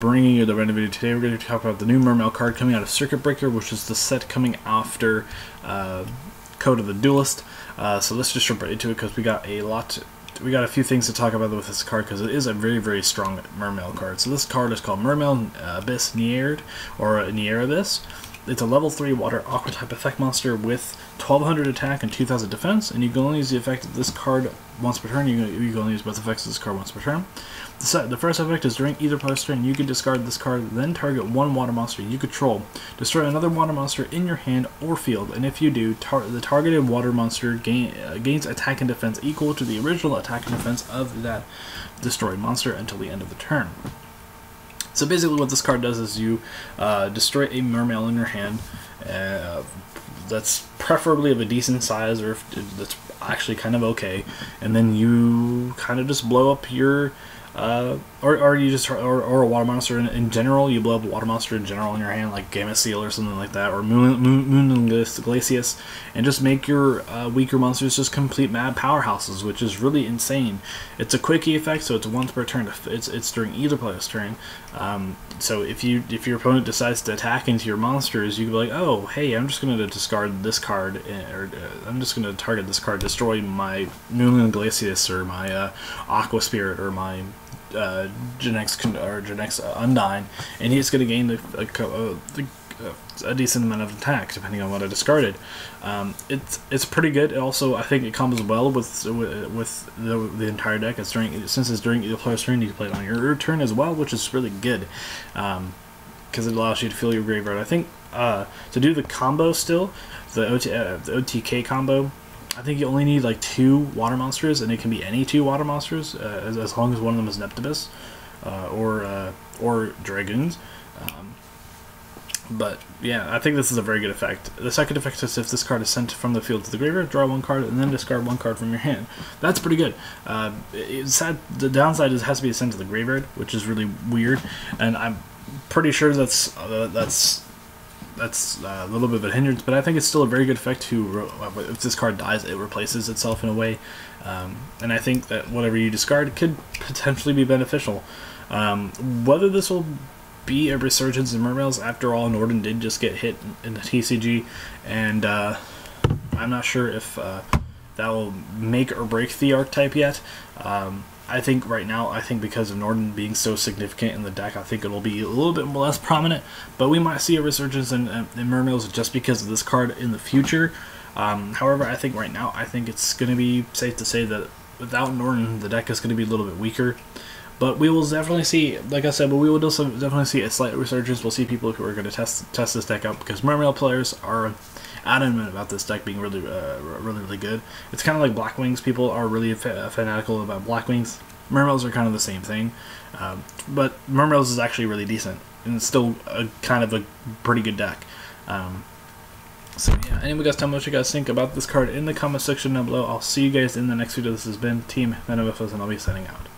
bringing you the random video today. We're going to talk about the new Mermail card coming out of Circuit Breaker, which is the set coming after Code of the Duelist. So let's just jump right into it because we got a lot. We got a few things to talk about with this card because it is a very, very strong Mermail card. So this card is called Mermail Abyss Neirabyss or Neirabyss. It's a level 3 water aqua type effect monster with 1200 attack and 2000 defense, and you can only use the effect of this card once per turn. You can only use both effects of this card once per turn. The first effect is during either player's turn, you can discard this card, then target one water monster you control. Destroy another water monster in your hand or field, and if you do, the targeted water monster gains attack and defense equal to the original attack and defense of that destroyed monster until the end of the turn. So basically what this card does is you destroy a Mermail in your hand that's preferably of a decent size, or if that's actually kind of okay, and then you kind of just blow up your or a water monster in general. You blow up a water monster in general in your hand, like Gamma Seal or something like that, or Moonland Glacius, and just make your weaker monsters just complete mad powerhouses, which is really insane. It's a quickie effect, so it's once per turn. It's during either player's turn. So if your opponent decides to attack into your monsters, you can be like, oh hey, I'm just going to discard this card, or I'm just going to target this card, destroy my Moonland Glacius or my Aqua Spirit or my Genex Undyne, and he's going to gain a decent amount of attack depending on what I discarded. It's pretty good. It also, I think it comes well with the entire deck. It's during, since it's during the player's turn, you can play it on your turn as well, which is really good because it allows you to fill your graveyard. I think to do the combo still, the OTK combo, I think you only need like 2 water monsters, and it can be any 2 water monsters as long as one of them is Neptibus or Dragoons. But yeah, I think this is a very good effect. The second effect is if this card is sent from the field to the graveyard, draw one card and then discard one card from your hand. That's pretty good. The downside is it has to be sent to the graveyard, which is really weird, and I'm pretty sure that's a little bit of a hindrance, but I think it's still a very good effect to, if this card dies, it replaces itself in a way, and I think that whatever you discard could potentially be beneficial. Whether this will be a resurgence in Mermails, after all, Norden did just get hit in the TCG, and I'm not sure if that will make or break the archetype yet. I think right now, because of Norden being so significant in the deck, I think it'll be a little bit less prominent, but we might see a resurgence in Mermails just because of this card in the future. However, I think right now, it's going to be safe to say that without Norden, the deck is going to be a little bit weaker. But we will definitely see, like I said, but we will also definitely see a slight resurgence. We'll see people who are going to test this deck out because Mermail players are adamant about this deck being really, really good. It's kind of like Black Wings. People are really fanatical about Black Wings. Mermails are kind of the same thing, but Mermails is actually really decent, and it's still kind of a pretty good deck. So yeah, anyway guys, tell me what you guys think about this card in the comment section down below. I'll see you guys in the next video. This has been Team Metal Mofoes, and I'll be signing out.